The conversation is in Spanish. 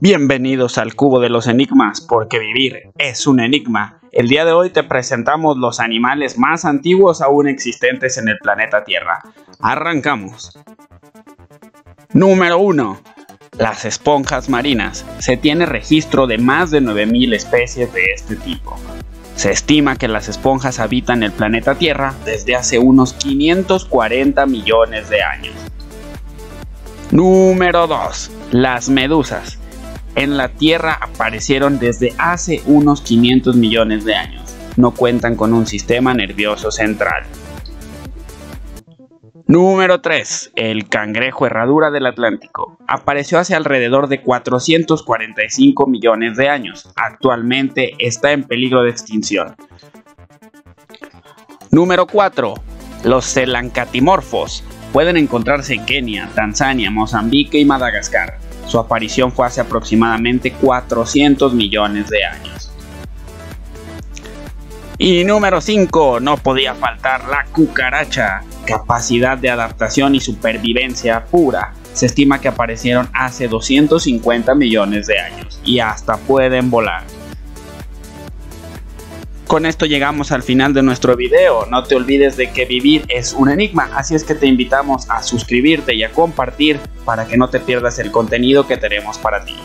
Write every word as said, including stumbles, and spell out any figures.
Bienvenidos al Cubo de los Enigmas, porque vivir es un enigma. El día de hoy te presentamos los animales más antiguos aún existentes en el planeta Tierra. Arrancamos. Número uno. Las esponjas marinas. Se tiene registro de más de nueve mil especies de este tipo. Se estima que las esponjas habitan el planeta Tierra desde hace unos quinientos cuarenta millones de años. Número dos. Las medusas. En la Tierra aparecieron desde hace unos quinientos millones de años. No cuentan con un sistema nervioso central. Número tres. El cangrejo herradura del Atlántico. Apareció hace alrededor de cuatrocientos cuarenta y cinco millones de años. Actualmente está en peligro de extinción. Número cuatro. Los celancatimorfos. Pueden encontrarse en Kenia, Tanzania, Mozambique y Madagascar. Su aparición fue hace aproximadamente cuatrocientos millones de años. Y número cinco, no podía faltar la cucaracha. Capacidad de adaptación y supervivencia pura. Se estima que aparecieron hace doscientos cincuenta millones de años y hasta pueden volar. Con esto llegamos al final de nuestro video. No te olvides de que vivir es un enigma, así es que te invitamos a suscribirte y a compartir para que no te pierdas el contenido que tenemos para ti.